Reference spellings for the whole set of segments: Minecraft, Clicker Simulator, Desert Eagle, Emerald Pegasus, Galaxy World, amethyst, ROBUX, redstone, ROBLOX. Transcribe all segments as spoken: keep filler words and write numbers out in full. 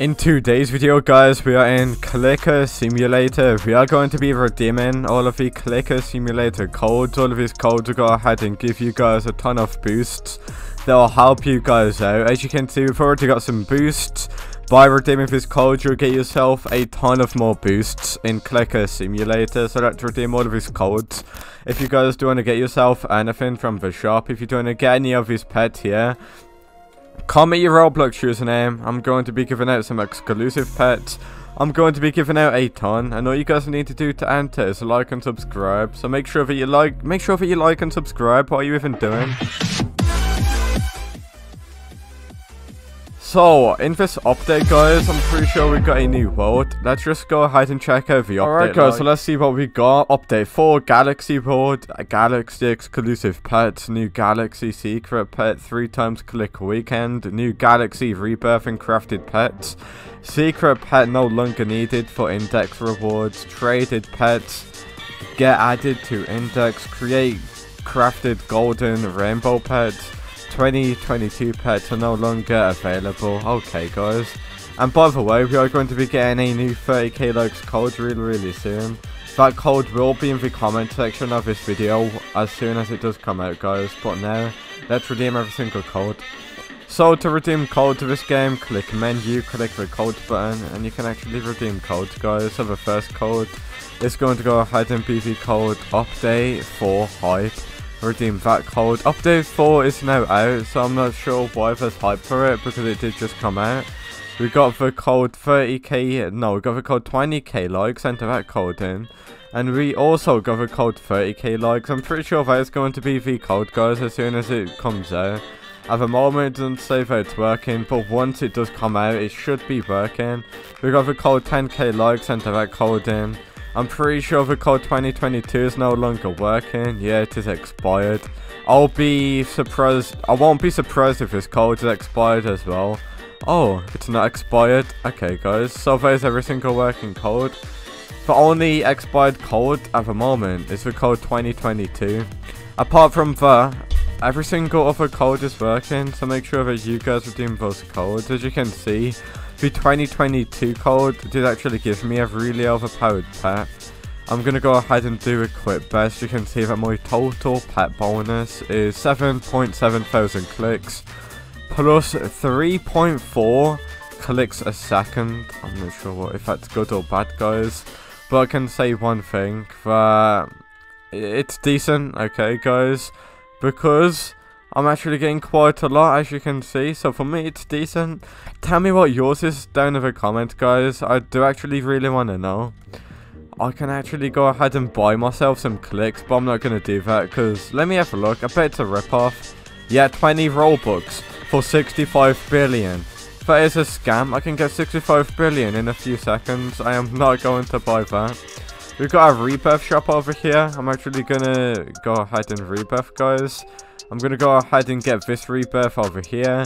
In today's video, guys, we are in Clicker Simulator. We are going to be redeeming all of the Clicker Simulator codes. All of these codes will go ahead and give you guys a ton of boosts that will help you guys out. As you can see, we've already got some boosts. By redeeming this code, you'll get yourself a ton of more boosts in Clicker Simulator, so let's redeem all of these codes. If you guys do want to get yourself anything from the shop, if you do want to get any of these pets here, comment your Roblox username. I'm going to be giving out some exclusive pets. I'm going to be giving out a ton, and all you guys need to do to enter is like and subscribe. So make sure that you like, make sure that you like and subscribe. What are you even doing? So, in this update, guys, I'm pretty sure we got a new world. Let's just go ahead and check out the update. Alright, guys, so let's see what we got. Update four, Galaxy World, a Galaxy exclusive pets, new Galaxy secret pet, three times click weekend, new Galaxy rebirth and crafted pets, secret pet no longer needed for index rewards, traded pets, get added to index, create crafted golden rainbow pets, twenty twenty-two pets are no longer available. Okay, guys, and by the way, we are going to be getting a new thirty K likes code really really soon. That code will be in the comment section of this video as soon as it does come out, guys, but now let's redeem every single code. So to redeem codes to this game, click menu, click the codes button, and you can actually redeem codes, guys. So the first code is going to go ahead and be the code update four hype. Redeem that code. Update four is now out, so I'm not sure why there's hype for it, because it did just come out. We got the code thirty K, no, we got the code twenty K likes, enter that code in. And we also got the code thirty K likes. I'm pretty sure that is going to be the code, guys, as soon as it comes out. At the moment, it doesn't say that it's working, but once it does come out, it should be working. We got the code ten K likes, enter that code in. I'm pretty sure the code twenty twenty-two is no longer working. Yeah, it is expired. I'll be surprised. I won't be surprised if this code is expired as well. Oh, it's not expired. Okay, guys. So there's every single working code. The only expired code at the moment is the code twenty twenty-two. Apart from that, every single other code is working. So make sure that you guys redeem those codes. As you can see, the twenty twenty-two code did actually give me a really overpowered pet. I'm going to go ahead and do a quick best. You can see that my total pet bonus is seven point seven thousand clicks plus three point four clicks a second. I'm not sure what, if that's good or bad, guys, but I can say one thing, that it's decent, okay, guys, because I'm actually getting quite a lot, as you can see, so for me it's decent. Tell me what yours is down in the comments, guys. I do actually really want to know. I can actually go ahead and buy myself some clicks, but I'm not going to do that, because let me have a look. I bet it's a rip-off. Yeah, twenty ROBUX for sixty-five billion. That is a scam. I can get sixty-five billion in a few seconds. I am not going to buy that. We've got a rebirth shop over here. I'm actually going to go ahead and rebirth, guys. I'm going to go ahead and get this rebirth over here.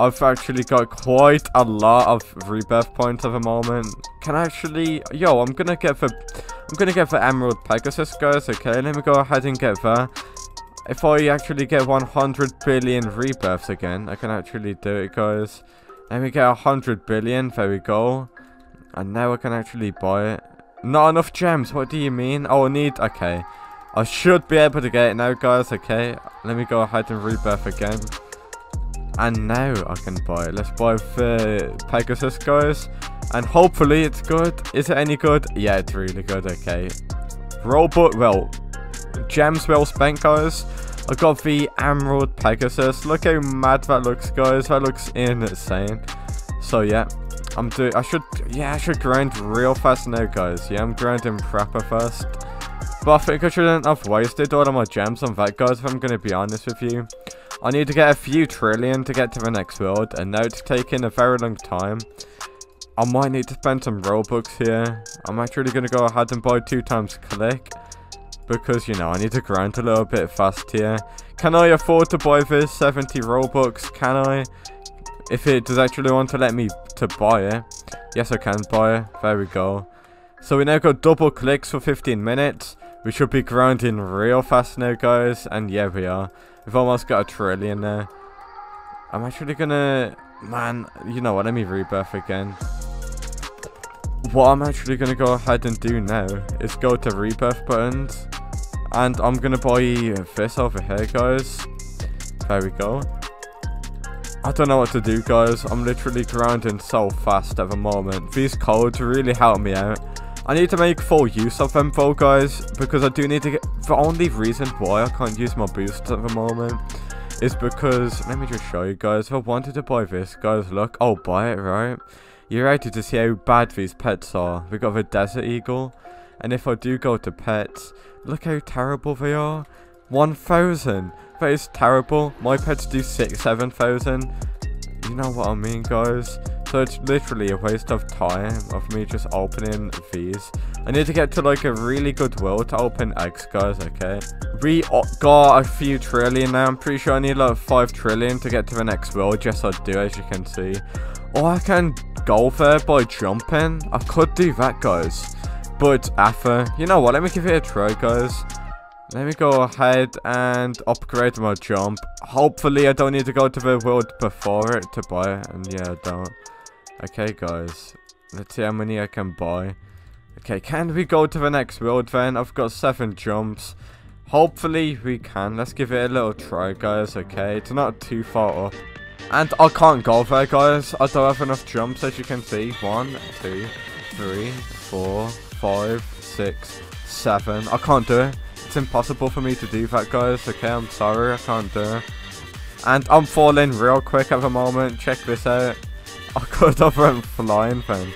I've actually got quite a lot of rebirth points at the moment. Can I actually... Yo, I'm going to get the... I'm going to get the Emerald Pegasus, guys. Okay, let me go ahead and get that. If I actually get one hundred billion rebirths again, I can actually do it, guys. Let me get one hundred billion. There we go. And now I can actually buy it. Not enough gems. What do you mean? Oh, I need... Okay. I should be able to get it now, guys. Okay, let me go ahead and rebirth again, and now I can buy it. Let's buy the Pegasus, guys, and hopefully it's good. Is it any good? Yeah, it's really good. Okay, robot, well, gems well spent, guys. I got the Emerald Pegasus. Look how mad that looks, guys. That looks insane. So yeah, I'm doing, I should, yeah, I should grind real fast now, guys. Yeah, I'm grinding proper fast. But I think I shouldn't have wasted all of my gems on that, guys, if I'm going to be honest with you. I need to get a few trillion to get to the next world, and now it's taking a very long time. I might need to spend some Robux here. I'm actually going to go ahead and buy two times click, because, you know, I need to grind a little bit fast here. Can I afford to buy this seventy Robux? Can I? If it does actually want to let me to buy it. Yes, I can buy it. There we go. So we now got double clicks for fifteen minutes. We should be grinding real fast now, guys. And yeah, we are. We've almost got a trillion there. I'm actually gonna... Man, you know what, let me rebirth again. What I'm actually going to go ahead and do now is go to rebirth buttons. And I'm going to buy this over here, guys. There we go. I don't know what to do, guys. I'm literally grinding so fast at the moment. These codes really help me out. I need to make full use of them though, guys, because I do need to get... The only reason why I can't use my boosts at the moment is because... Let me just show you guys. If I wanted to buy this, guys, look. I'll buy it, right? You're ready to see how bad these pets are. We got the Desert Eagle. And if I do go to pets, look how terrible they are. one thousand. That is terrible. My pets do six, seven thousand. You know what I mean, guys? So it's literally a waste of time of me just opening these. I need to get to like a really good world to open eggs, guys, okay? We got a few trillion now. I'm pretty sure I need like five trillion to get to the next world. Yes, I do, as you can see. Or I can go there by jumping. I could do that, guys. But after, you know what? Let me give it a try, guys. Let me go ahead and upgrade my jump. Hopefully, I don't need to go to the world before it to buy it. And yeah, I don't. Okay, guys. Let's see how many I can buy. Okay, can we go to the next world then? I've got seven jumps. Hopefully, we can. Let's give it a little try, guys. Okay, it's not too far up. And I can't go there, guys. I don't have enough jumps, as you can see. One, two, three, four, five, six, seven. I can't do it. It's impossible for me to do that, guys. Okay, I'm sorry, I can't do it. And I'm falling real quick at the moment. Check this out. I could have went flying then.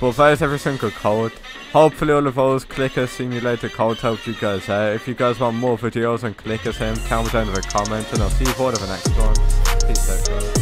But there's every single code. Hopefully all of those Clicker Simulator codes helped you guys out. If you guys want more videos on Clicker Sim, tell me down in the comments, and I'll see you all in the next one. Peace out, guys.